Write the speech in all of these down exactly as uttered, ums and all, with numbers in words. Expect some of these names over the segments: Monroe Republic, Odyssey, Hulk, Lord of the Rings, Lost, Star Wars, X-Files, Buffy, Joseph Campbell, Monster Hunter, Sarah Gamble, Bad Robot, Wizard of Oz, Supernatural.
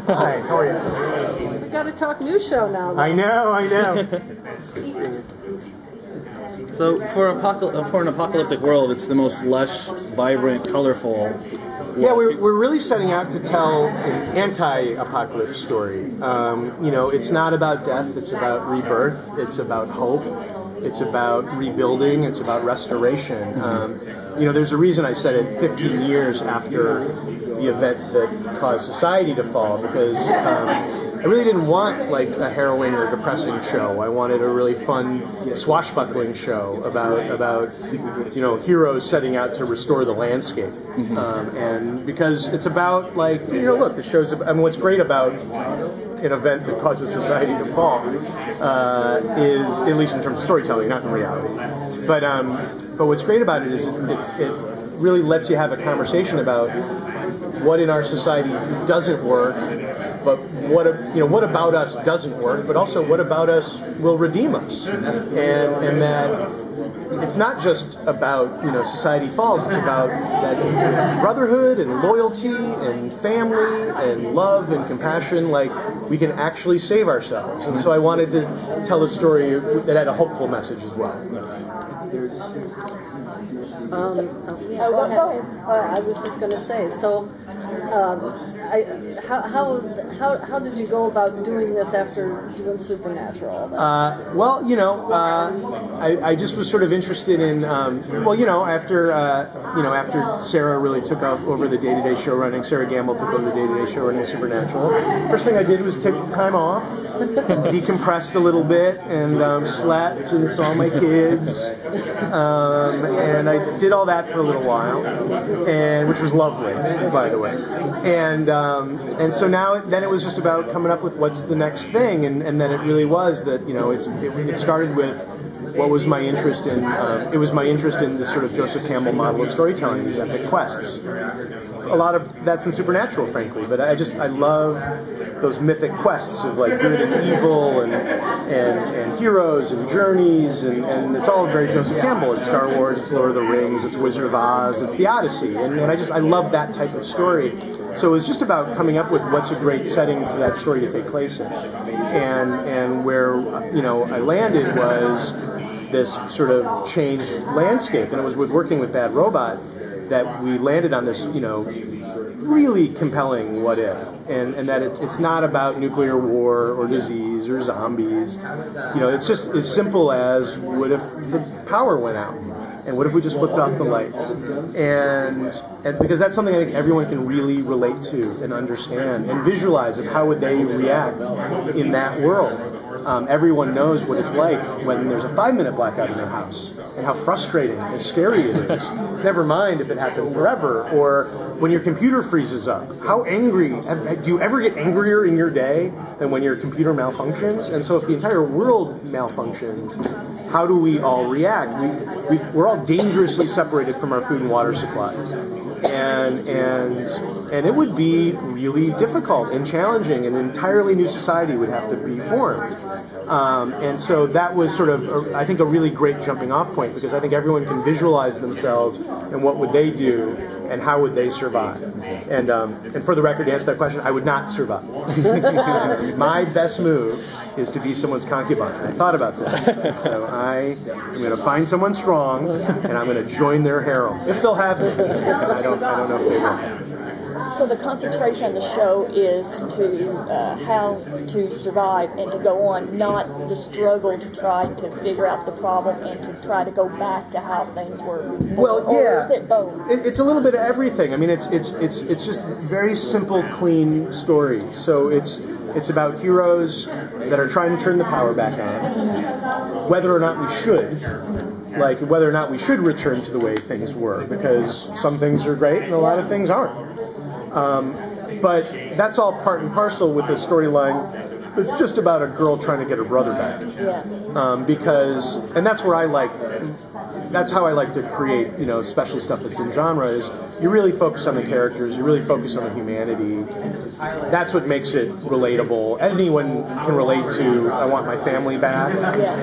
Hi, how are you? We got to talk new show now. Though. I know, I know. So for, apocal for an apocalyptic world, it's the most lush, vibrant, colorful. Yeah, we're, we're really setting out to tell an anti-apocalypse story. Um, you know, it's not about death, it's about rebirth, it's about hope, it's about rebuilding, it's about restoration. Um, you know, there's a reason I said it fifteen years after the event that caused society to fall, because um, I really didn't want, like, a harrowing or depressing show. I wanted a really fun, swashbuckling show about, about you know, heroes setting out to restore the landscape. Mm-hmm. um, and because it's about, like, you know, look, the show's about, I mean, what's great about an event that causes society to fall uh, is, at least in terms of storytelling, not in reality, but um, but what's great about it is it, it, it really lets you have a conversation about what in our society doesn't work, but what, you know, what about us doesn't work, but also what about us will redeem us, and, and that it's not just about, you know, society falls, it's about that brotherhood and loyalty and family and love and compassion, like, we can actually save ourselves. And so I wanted to tell a story that had a hopeful message as well. Um, okay. uh, well, uh, I was just going to say, so um, I, how, how, how, how did you go about doing this after doing Supernatural? Uh, well, you know, uh, I, I just was sort of interested in, um, well, you know, after, uh, you know, after Sarah really took over the day-to-day show running, Sarah Gamble took over the day-to-day show running Supernatural, first thing I did was take time off, decompressed a little bit, and um, slept and saw my kids, um, and I did all that for a little while, and which was lovely, by the way. And um, and so now, then it was just about coming up with what's the next thing, and, and then it really was that, you know, it's, it, it started with what was my interest in, uh, it was my interest in this sort of Joseph Campbell model of storytelling, these epic quests. A lot of that's in Supernatural, frankly, but I just, I love those mythic quests of, like, good and evil and and, and heroes and journeys, and, and it's all very Joseph Campbell. It's Star Wars, it's Lord of the Rings, it's Wizard of Oz, it's the Odyssey, and, and I just, I love that type of story. So it was just about coming up with what's a great setting for that story to take place in. And, and where, you know, I landed was this sort of changed landscape, and it was with working with Bad Robot that we landed on this, you know, really compelling what if, and, and that it, it's not about nuclear war or disease or zombies. You know, it's just as simple as, what if the power went out? And what if we just flipped off the lights? And, and because that's something I think everyone can really relate to and understand and visualize of how would they react in that world. Um, everyone knows what it's like when there's a five-minute blackout in their house and how frustrating and scary it is. Never mind if it happened forever, or when your computer freezes up. How angry, do you ever get angrier in your day than when your computer malfunctions? And so if the entire world malfunctions, how do we all react? We, we, we're all dangerously separated from our food and water supplies. And, and, and it would be really difficult and challenging. An entirely new society would have to be formed. Um, and so that was sort of, a, I think, a really great jumping off point, because I think everyone can visualize themselves and what would they do and how would they survive. And, um, and for the record, to answer that question, I would not survive. My best move is to be someone's concubine. I thought about this. So I am going to find someone strong and I'm going to join their harem. If they'll have it. I don't, I don't know if they will. So the concentration of the show is to uh, how to survive and to go on, not the struggle to try to figure out the problem and to try to go back to how things were. Well, or, yeah. Or is it both? It, it's a little bit of everything. I mean, it's it's it's it's just very simple, clean story. So it's it's about heroes that are trying to turn the power back on, whether or not we should. Like, whether or not we should return to the way things were, because some things are great and a lot of things aren't. Um, but that's all part and parcel with the storyline. It's just about a girl trying to get her brother back. Um, because, and that's where I like, that's how I like to create, you know, especially stuff that's in genre, is you really focus on the characters, you really focus on the humanity. That's what makes it relatable. Anyone can relate to, I want my family back.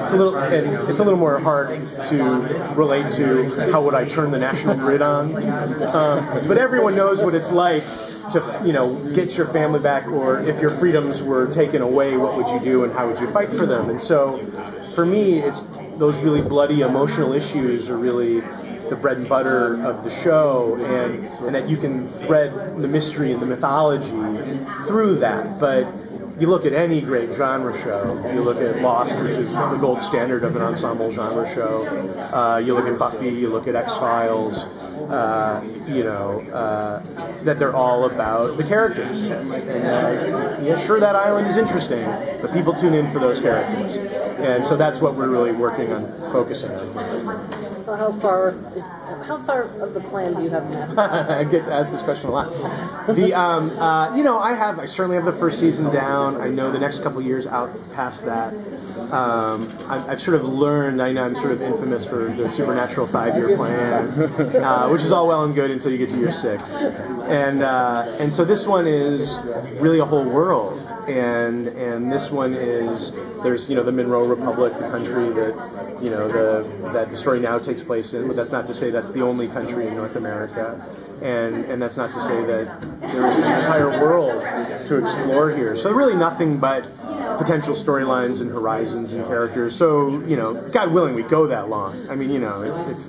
It's a little, and it's a little more hard to relate to, how would I turn the national grid on? Um, but everyone knows what it's like to, you know, get your family back, or if your freedoms were taken away, what would you do and how would you fight for them? And so for me, it's those really bloody emotional issues are really the bread and butter of the show, and, and that you can thread the mystery and the mythology through that. But you look at any great genre show, you look at Lost, which is the gold standard of an ensemble genre show, uh, you look at Buffy, you look at X-Files, uh, you know, uh, that they're all about the characters. And, uh, yeah, sure, that island is interesting, but people tune in for those characters. And so that's what we're really working on focusing on. So how far is how far of the plan do you have now? I get asked this question a lot. The um, uh, you know, I have I certainly have the first season down. I know the next couple of years out past that. Um, I've, I've sort of learned. I know I'm sort of infamous for the Supernatural five-year plan, uh, which is all well and good until you get to year six. And uh, and so this one is really a whole world. And and this one is there's you know the Monroe Republic, the country that you know the that the story now takes place in, but that's not to say that's the only country in North America, and and that's not to say that there is an entire world to explore here. So really nothing but potential storylines and horizons and characters. So you know, God willing, we go that long. I mean, you know, it's it's,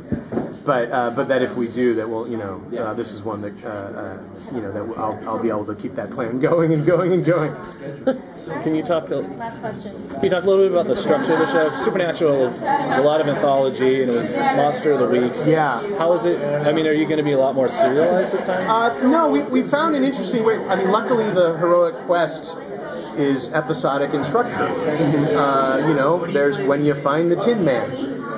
but uh, but that if we do, that will you know, uh, this is one that uh, uh, you know that I'll I'll be able to keep that plan going and going and going. Can you talk? A, Last question. Can you talk a little bit about the structure of the show? Supernatural is a lot of mythology, and it was Monster of the Week. Yeah. How is it? I mean, are you going to be a lot more serialized this time? Uh, no, we we found an interesting way. I mean, luckily the heroic quest is episodic in structure. Uh, you know, there's when you find the Tin Man,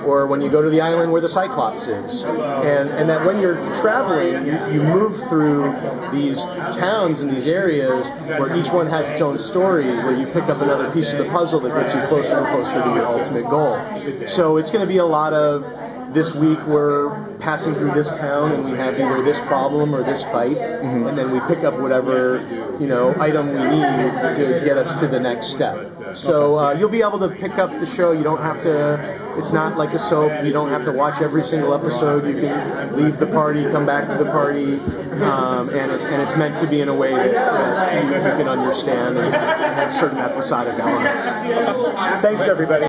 or when you go to the island where the Cyclops is. And, and that when you're traveling, you, you move through these towns and these areas where each one has its own story, where you pick up another piece of the puzzle that gets you closer and closer to your ultimate goal. So it's going to be a lot of, this week we're passing through this town and we have either this problem or this fight, mm-hmm. and then we pick up whatever, you know, item we need to get us to the next step. So uh, you'll be able to pick up the show. You don't have to, it's not like a soap. You don't have to watch every single episode. You can leave the party, come back to the party, um, and, it's, and it's meant to be in a way that, that you, you can understand and have certain episodic elements. Thanks, everybody.